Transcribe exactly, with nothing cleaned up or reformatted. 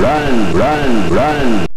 run, run, run.